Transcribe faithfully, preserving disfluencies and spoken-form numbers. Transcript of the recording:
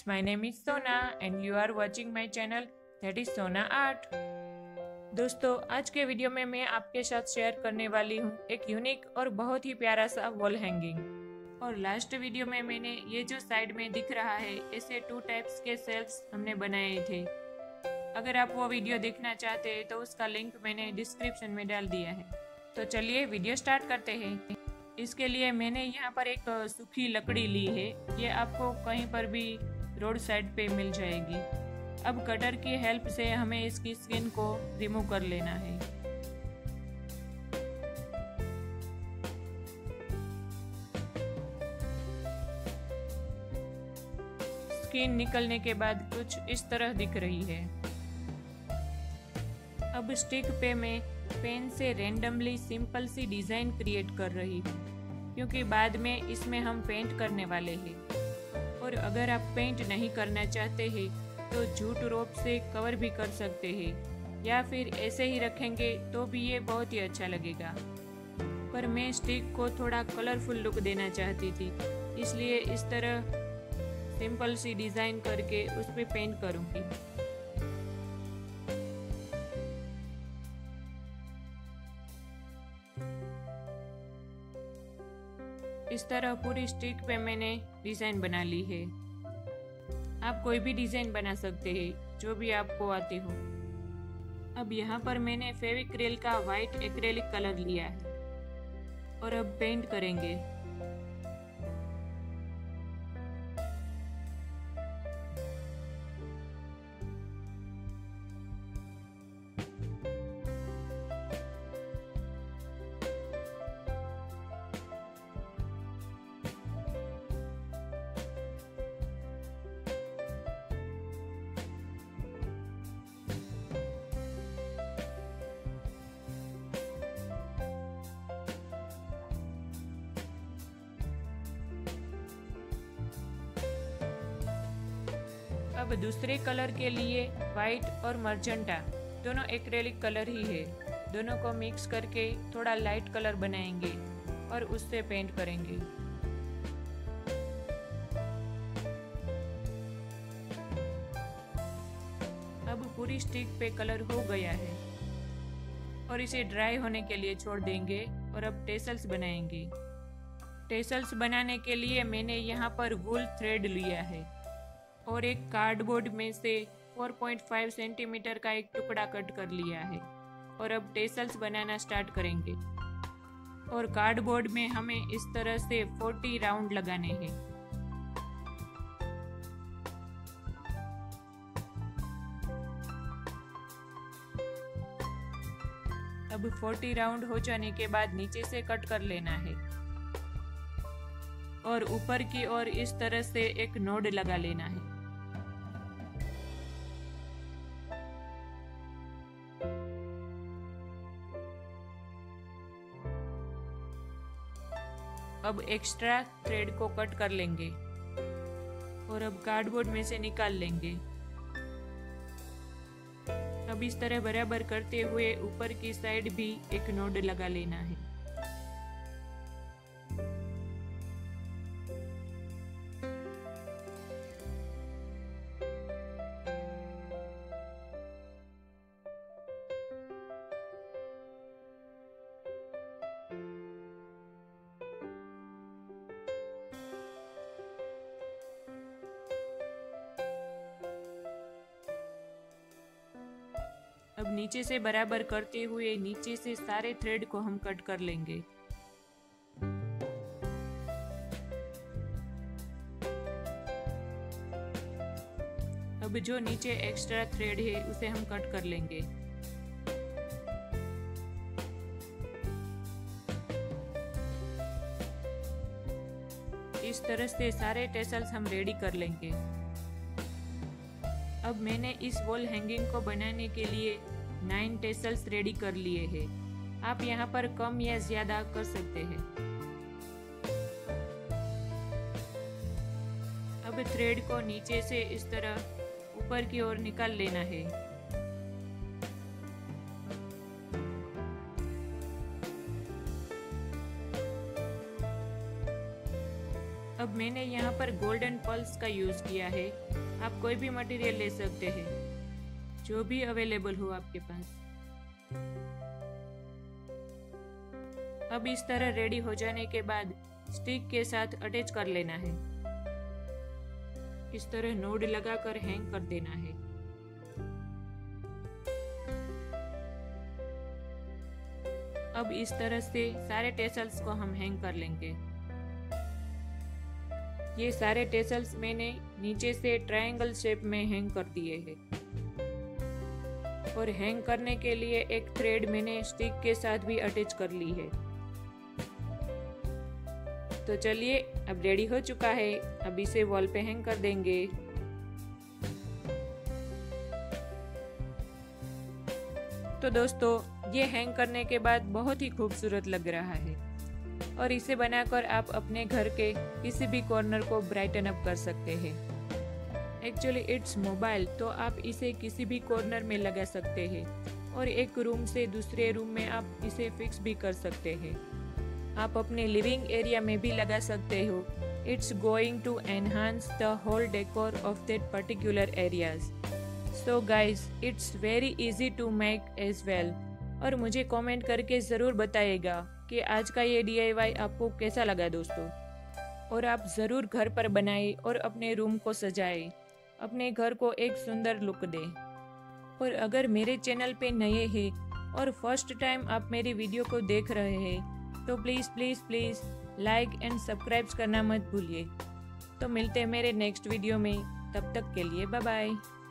friends, my name is Sona and you are watching my channel that is Sona Art। दोस्तों, आज के video में मैं आपके साथ शेयर करने वाली हूँ एक यूनिक और बहुत ही प्यारा सा वॉल हैंगिंग। और लास्ट वीडियो में मैंने ये जो साइड में दिख रहा है ऐसे टू टाइप्स के शेल्फ्स हमने बनाए थे। अगर आप वो वीडियो देखना चाहते हैं तो उसका लिंक मैंने डिस्क्रिप्शन में डाल दिया है। तो चलिए वीडियो स्टार्ट करते हैं। इसके लिए मैंने यहाँ पर एक सूखी लकड़ी ली है, ये आपको कहीं पर भी रोड साइड पे मिल जाएगी। अब कटर की हेल्प से हमें इसकी स्किन को रिमूव कर लेना है। स्किन निकलने के बाद कुछ इस तरह दिख रही है। अब स्टिक पे मैं पेन से रेंडमली सिंपल सी डिजाइन क्रिएट कर रही हूँ, क्योंकि बाद में इसमें हम पेंट करने वाले हैं। और अगर आप पेंट नहीं करना चाहते हैं तो जूट रोप से कवर भी कर सकते हैं, या फिर ऐसे ही रखेंगे तो भी ये बहुत ही अच्छा लगेगा। पर मैं स्टिक को थोड़ा कलरफुल लुक देना चाहती थी, इसलिए इस तरह सिंपल सी डिज़ाइन करके उस पर पेंट करूँगी। इस तरह पूरी स्टिक पे मैंने डिज़ाइन बना ली है। आप कोई भी डिज़ाइन बना सकते हैं जो भी आपको आती हो। अब यहाँ पर मैंने फेविक्रिल का वाइट एक्रेलिक कलर लिया है और अब पेंट करेंगे। अब दूसरे कलर के लिए वाइट और मर्जेंटा दोनों एक्रेलिक कलर ही है, दोनों को मिक्स करके थोड़ा लाइट कलर बनाएंगे और उससे पेंट करेंगे। अब पूरी स्टिक पे कलर हो गया है और इसे ड्राई होने के लिए छोड़ देंगे। और अब टेसल्स बनाएंगे। टेसल्स बनाने के लिए मैंने यहाँ पर वूल थ्रेड लिया है और एक कार्डबोर्ड में से चार पॉइंट पाँच सेंटीमीटर का एक टुकड़ा कट कर लिया है। और अब टेसल्स बनाना स्टार्ट करेंगे। और कार्डबोर्ड में हमें इस तरह से चालीस राउंड लगाने हैं। अब चालीस राउंड हो जाने के बाद नीचे से कट कर लेना है और ऊपर की ओर इस तरह से एक नोड लगा लेना है। अब एक्स्ट्रा थ्रेड को कट कर लेंगे और अब कार्डबोर्ड में से निकाल लेंगे। अब इस तरह बराबर करते हुए ऊपर की साइड भी एक नोड लगा लेना है। अब नीचे से बराबर करते हुए नीचे से सारे थ्रेड को हम कट कर लेंगे। अब जो नीचे एक्स्ट्रा थ्रेड है उसे हम कट कर लेंगे। इस तरह से सारे टेसल्स हम रेडी कर लेंगे। अब मैंने इस वॉल हैंगिंग को बनाने के लिए नाइन टेसल्स रेडी कर लिए हैं। आप यहाँ पर कम या ज्यादा कर सकते हैं। अब थ्रेड को नीचे से इस तरह ऊपर की ओर निकाल लेना है। अब मैंने यहाँ पर गोल्डन पल्स का यूज़ किया है। आप कोई भी मटेरियल ले सकते हैं, जो भी अवेलेबल हो आपके पास। अब इस तरह रेडी हो जाने के बाद स्टिक के साथ अटैच कर लेना है। इस तरह नोड लगाकर हैंग कर देना है। अब इस तरह से सारे टेसल्स को हम हैंग कर लेंगे। ये सारे टेसल्स मैंने नीचे से ट्रायंगल शेप में हैंग कर दिए हैं। और हैंग करने के लिए एक थ्रेड मैंने स्टिक के साथ भी अटैच कर ली है। तो चलिए, अब रेडी हो चुका है। अब इसे वॉल पे हैंग कर देंगे। तो दोस्तों, ये हैंग करने के बाद बहुत ही खूबसूरत लग रहा है और इसे बनाकर आप अपने घर के किसी भी कॉर्नर को ब्राइटन अप कर सकते हैं। एक्चुअली इट्स मोबाइल, तो आप इसे किसी भी कॉर्नर में लगा सकते हैं और एक रूम से दूसरे रूम में आप इसे फिक्स भी कर सकते हैं। आप अपने लिविंग एरिया में भी लगा सकते हो। It's going to enhance the whole decor of that particular areas. So guys, it's very easy to make as well. और मुझे कमेंट करके ज़रूर बताइएगा कि आज का ये डी आई वाई आपको कैसा लगा दोस्तों। और आप ज़रूर घर पर बनाएं और अपने रूम को सजाएं, अपने घर को एक सुंदर लुक दें। और अगर मेरे चैनल पे नए हैं और फर्स्ट टाइम आप मेरी वीडियो को देख रहे हैं तो please please please like and subscribe करना मत भूलिए। तो मिलते हैं मेरे नेक्स्ट वीडियो में, तब तक के लिए बाय बाय।